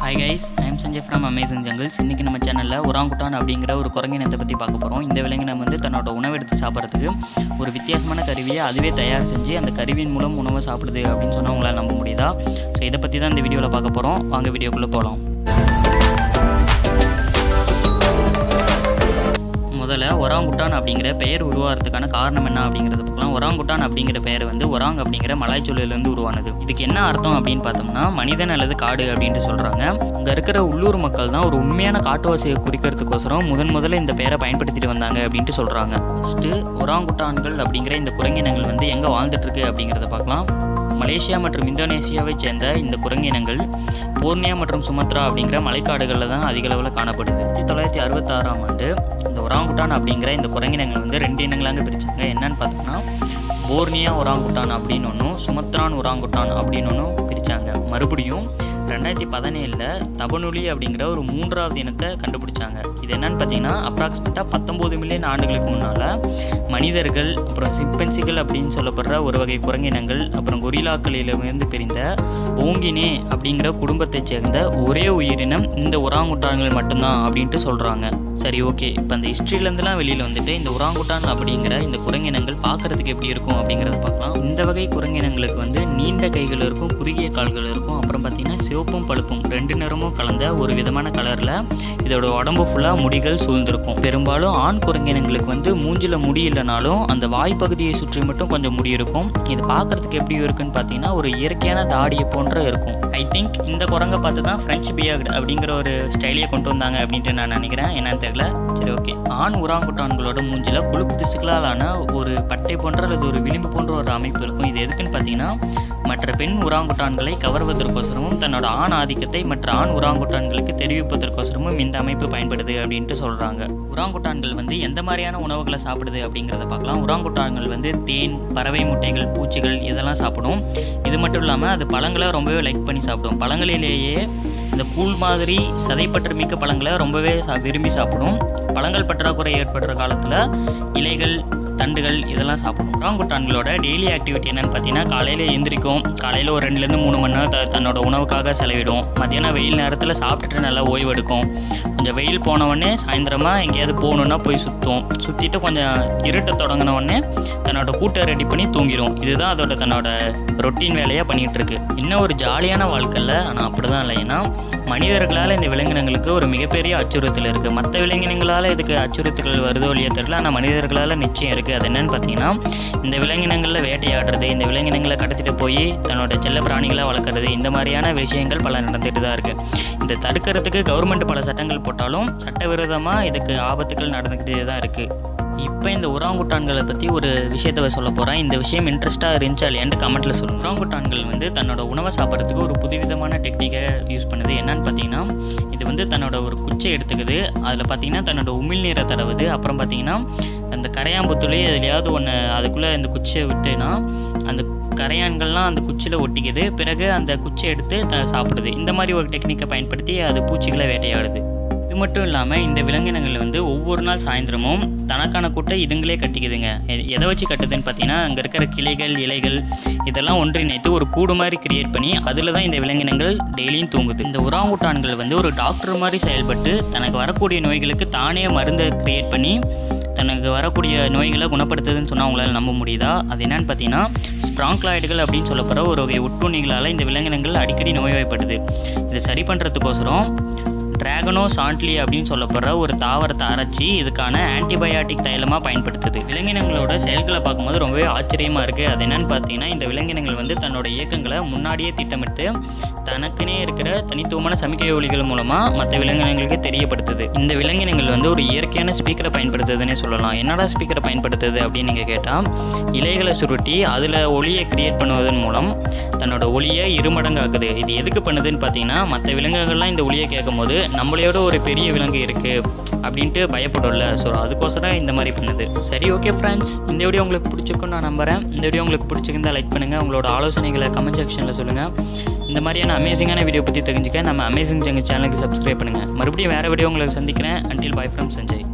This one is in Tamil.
Hi guys, I am Sanjay from Amazing Jungles. Ini kita channel lah orang kutan abdi ingkara orang korangan yang terpeti pakai porong. Indah belengin nama itu tanah doa unah berdiri sabar itu. Orang vitias mana karibia, adi betaya Sanjay. Anda karibin mula mula sabar itu abdin sonang ulah nampu murida. So ini terpeti tan video lah pakai porong. Angge video kulo porong. Modalnya orang kutan abdi ingkara pair uruar itu karena karena mana abdi ingkara itu. Orang kutan abdi ingkara pair bandu orang abdi ingkara malai culilan itu uruan itu. Ini kenapa artham abdin patamna manidan alad kade abdin itu solra. அங்க இருக்கிற உள்ளூர் மக்கள் தான் ஒரு உண்மையான காட்டுவாசியை குறிக்கிறதுக்கோசரம் முதல்ல இந்த பேரை பயன்படுத்திட்டு வந்தாங்க அப்படின்ட்டு சொல்றாங்க. ஃபர்ஸ்ட் ஒராங்குட்டான்கள் அப்படிங்கிற இந்த குரங்கினங்கள் வந்து எங்க வாழ்ந்துட்டு இருக்கு அப்படிங்கிறத பார்க்கலாம். மலேசியா மற்றும் இந்தோனேசியாவை சேர்ந்த இந்த குரங்கினங்கள் போர்னியா மற்றும் சுமத்ரா அப்படிங்கிற மலைக்காடுகளில் தான் அதிக அளவில் காணப்படுது. 1966ஆம் ஆண்டு இந்த ஒராங்குட்டான் அப்படிங்கிற இந்த குரங்கினங்கள் வந்து ரெண்டு இனங்களாக பிரிச்சாங்க. என்னன்னு பார்த்தோம்னா போர்னியா ஒராங்குட்டான் அப்படின்னு ஒன்றும் சுமத்ரான் ஒராங்குட்டான் அப்படின்னு ஒன்றும் பிரித்தாங்க. மறுபடியும் 2017ல் தபனுலி அப்படிங்கிற ஒரு மூன்றாவது இனத்தை கண்டுபிடிச்சாங்க. இது என்னன்னு பார்த்தீங்கன்னா அப்ராக்சிமேட்டாக 19 மில்லியன் ஆண்டுகளுக்கு முன்னால் மனிதர்கள் அப்புறம் சிம்பன்சிகள் அப்படின்னு சொல்லப்படுற ஒரு வகை குரங்கினங்கள் அப்புறம் கொரிலாக்களிலிருந்து பிரிந்த ஓங்கினே அப்படிங்கிற குடும்பத்தை சேர்ந்த ஒரே உயிரினம் இந்த ஒராங்குட்டான்கள் மட்டும்தான் அப்படின்ட்டு சொல்கிறாங்க. சரி ஓகே, இப்போ அந்த ஹிஸ்ட்ரியிலேருந்துலாம் வெளியில் வந்துட்டு இந்த ஒராங்குட்டான் அப்படிங்கிற இந்த குரங்கினங்கள் பார்க்குறதுக்கு எப்படி இருக்கும் அப்படிங்கிறத பார்க்கலாம். இந்த வகை குரங்கினங்களுக்கு வந்து நீண்ட கைகள் இருக்கும், குறுகிய கால்கள் இருக்கும், அப்புறம் பார்த்திங்கன்னா சிவப்பும் பழுப்பும் ரெண்டு நிறமும் கலந்த ஒரு விதமான கலரில் இதோட உடம்பு ஃபுல்லாக முடிகள் சூழ்ந்திருக்கும். பெரும்பாலும் ஆண் குரங்கினங்களுக்கு வந்து மூஞ்சில் முடி இல்லைனாலும் அந்த வாய்ப்பகுதியை சுற்றி மட்டும் கொஞ்சம் முடி இருக்கும். இது பார்க்குறதுக்கு எப்படி இருக்குன்னு பார்த்தீங்கன்னா ஒரு இயற்கையான தாடியை போன்ற இருக்கும். ஐ திங்க் இந்த குரங்கை பார்த்து தான் ஃப்ரெஞ்ச் பியர்ட் அப்படிங்கிற ஒரு ஸ்டைலையே கொண்டு வந்தாங்க அப்படின்ட்டு நான் நினைக்கிறேன். என்னன்னு தெரியல. சரி ஓகே, ஆண் ஒராங்குட்டான்களோட மூஞ்சில் கொழுப்பு திசுக்களாலான ஒரு பட்டை போன்ற அல்லது ஒரு விளிம்பு போன்ற ஒரு அமைப்பு இருக்கும். இது எதுக்குன்னு பார்த்தீங்கன்னா மற்ற பெண் ஒராங்குட்டான்களை கவர்வதற்கோசரமும் தன்னோட ஆண் ஆதிக்கத்தை மற்ற ஆண் ஒராங்குட்டான்களுக்கு தெரிவிப்பதற்கோசரமும் இந்த அமைப்பு பயன்படுது அப்படின்ட்டு சொல்கிறாங்க. ஒராங்குட்டான்கள் வந்து எந்த மாதிரியான உணவுகளை சாப்பிடுது அப்படிங்கிறத பார்க்கலாம். ஒராங்குட்டான்கள் வந்து தேன், பறவை முட்டைகள், பூச்சிகள் இதெல்லாம் சாப்பிடும். இது மட்டும் இல்லாமல் அது பழங்களை ரொம்பவே லைக் பண்ணி சாப்பிடும். பழங்களிலேயே இந்த கூழ் மாதிரி சதைப்பற்று மிக்க பழங்களை ரொம்பவே விரும்பி சாப்பிடும். பழங்கள் பற்றாக்குறை ஏற்படுற காலத்தில் இலைகள், தண்டுகள் இதெல்லாம் சாப்பிடும். ஒராங்குட்டான்களோட டெய்லி ஆக்டிவிட்டி என்னன்னு பார்த்தீங்கன்னா காலையில் எழுந்திரிக்கும். காலையில் ஒரு 2-3 மணி நேரம் தன்னோட உணவுக்காக செலவிடும். மத்தியானம் வெயில் நேரத்தில் சாப்பிட்டுட்டு நல்லா ஓய்வெடுக்கும். கொஞ்சம் வெயில் போனவுடனே சாயந்தரமாக எங்கேயாவது போகணுன்னா போய் சுற்றும். சுற்றிட்டு கொஞ்சம் இருட்ட தொடங்கினவுடனே தன்னோட கூட்டை ரெடி பண்ணி தூங்கிடும். இதுதான் அதோட தன்னோட ரொட்டீன் வேலையாக பண்ணிகிட்ருக்கு. இன்னும் ஒரு ஜாலியான வாழ்க்கையில் ஆனால் அப்படி தான் இல்லை. ஏன்னா மனிதர்களால் இந்த விலங்கினங்களுக்கு ஒரு மிகப்பெரிய அச்சுறுத்தல் இருக்குது. மற்ற விலங்கினங்களால் இதுக்கு அச்சுறுத்தல்கள் வருதோ இல்லையோ தெரியல, ஆனால் மனிதர்களால் நிச்சயம் இருக்குது. அது என்னென்னு பார்த்தீங்கன்னா இந்த விலங்கினங்களில் வேட்டையாடுறது, இந்த விலங்கினங்களை கடத்திட்டு போய் தன்னோட செல்ல பிராணிகளாக வளர்க்குறது, இந்த மாதிரியான விஷயங்கள் பல நடந்துகிட்டு தான் இருக்குது. இந்த தடுக்கிறதுக்கு கவர்மெண்ட் பல சட்டங்கள் போட்டாலும் சட்டவிரோதமாக இதுக்கு ஆபத்துகள் நடந்துக்கிட்டே தான் இருக்குது. இப்போ இந்த ஒராங்குட்டான்களை பற்றி ஒரு விஷயத்தை சொல்ல போகிறேன். இந்த விஷயம் இன்ட்ரெஸ்ட்டாக இருந்துச்சு இல்லையான்னு கமெண்ட்டில் சொல்லுங்கள். ஒராங்குட்டான்கள் வந்து தன்னோட உணவை சாப்பிட்றதுக்கு ஒரு புதுவிதமான டெக்னிக்கை யூஸ் பண்ணுது. என்னன்னு பார்த்தீங்கன்னா இது வந்து தன்னோட ஒரு குச்சை எடுத்துக்குது. அதில் பார்த்தீங்கன்னா தன்னோட உமிழ்நீரை தடவுது. அப்புறம் பார்த்தீங்கன்னா அந்த கரையாம்புத்துலேயே எதுலையாவது ஒன்று அதுக்குள்ளே இந்த குச்சியை விட்டுன்னா அந்த கரையான்கள்லாம் அந்த குச்சியில் ஒட்டிக்குது. பிறகு அந்த குச்சை எடுத்து சாப்பிடுது. இந்த மாதிரி ஒரு டெக்னிக்கை பயன்படுத்தி அது பூச்சிகளை வேட்டையாடுது. இது மட்டும் இல்லாமல் இந்த விலங்கினங்கள் வந்து ஒவ்வொரு நாள் சாயந்தரமும் தனக்கான கூட்டை இதுங்களே கட்டிக்குதுங்க. எதை வச்சு கட்டுதுன்னு பார்த்தீங்கன்னா அங்கே இருக்கிற கிளைகள், இலைகள் இதெல்லாம் ஒன்றிணைத்து ஒரு கூடு மாதிரி கிரியேட் பண்ணி அதில் தான் இந்த விலங்கினங்கள் டெய்லியும் தூங்குது. இந்த ஒராங்குட்டான்கள் வந்து ஒரு டாக்டர் மாதிரி செயல்பட்டு தனக்கு வரக்கூடிய நோய்களுக்கு தானே மருந்தை கிரியேட் பண்ணி தனக்கு வரக்கூடிய நோய்களை குணப்படுத்துதுன்னு சொன்னால் அவங்களால் நம்ப முடியுதா? அது என்னன்னு பார்த்தீங்கன்னா ஸ்ப்ராங்க்லாய்டுகள் அப்படின்னு சொல்லப்போகிற ஒரு வகை ஒட்டுண்ணிகளால் இந்த விலங்கினங்கள் அடிக்கடி நோய்வாய்ப்படுது. இதை சரி பண்ணுறதுக்கோசரம் டிராகனோ சாண்ட்லி அப்படின்னு சொல்லப்படுற ஒரு தாவரத்தை அரைச்சி இதுக்கான ஆன்டிபயாட்டிக் தைலமாக பயன்படுத்துது. விலங்கினங்களோட செயல்களை பார்க்கும்போது ரொம்பவே ஆச்சரியமாக இருக்குது. அது என்னன்னு பார்த்தீங்கன்னா இந்த விலங்கினங்கள் வந்து தன்னோட இயக்கங்களை முன்னாடியே திட்டமிட்டு தனக்குனே இருக்கிற தனித்துவமான சமிக்கை ஒலிகள் மூலமாக மற்ற விலங்கினங்களுக்கு தெரியப்படுத்துது. இந்த விலங்கினங்கள் வந்து ஒரு இயற்கையான ஸ்பீக்கரை பயன்படுத்துதுன்னே சொல்லலாம். என்னடா ஸ்பீக்கரை பயன்படுத்துது அப்படின்னு நீங்கள் கேட்டால் இலைகளை சுருட்டி அதில் ஒலியை கிரியேட் பண்ணுவதன் மூலம் தன்னோட ஒலியை 2 மடங்காக்குது. இது எதுக்கு பண்ணுதுன்னு பார்த்தீங்கன்னா மற்ற விலங்குகள்லாம் இந்த ஒலியை கேட்கும்போது நம்மளையோட ஒரு பெரிய விலங்கு இருக்குது அப்படின்ட்டு பயப்படும்ல, ஸோ அதுக்கோசரம் இந்த மாதிரி பண்ணுது. சரி ஓகே ஃப்ரெண்ட்ஸ், இந்த வீடியோ உங்களுக்கு பிடிச்சிருக்குன்னு நான் நம்புகிறேன். இந்த வீடியோ உங்களுக்கு பிடிச்சிருந்தால் லைக் பண்ணுங்கள். உங்களோட ஆலோசனைகளை கமெண்ட் செக்ஷனில் சொல்லுங்கள். இந்த மாதிரியான அமேசிங்கான வீடியோ பற்றி தெரிஞ்சுக்க நம்ம அமேசிங் சேனலுக்கு சப்ஸ்கிரைப் பண்ணுங்கள். மறுபடியும் வேறு வீடியோ உங்களுக்கு சந்திக்கிறேன். Until bye from Sanjay.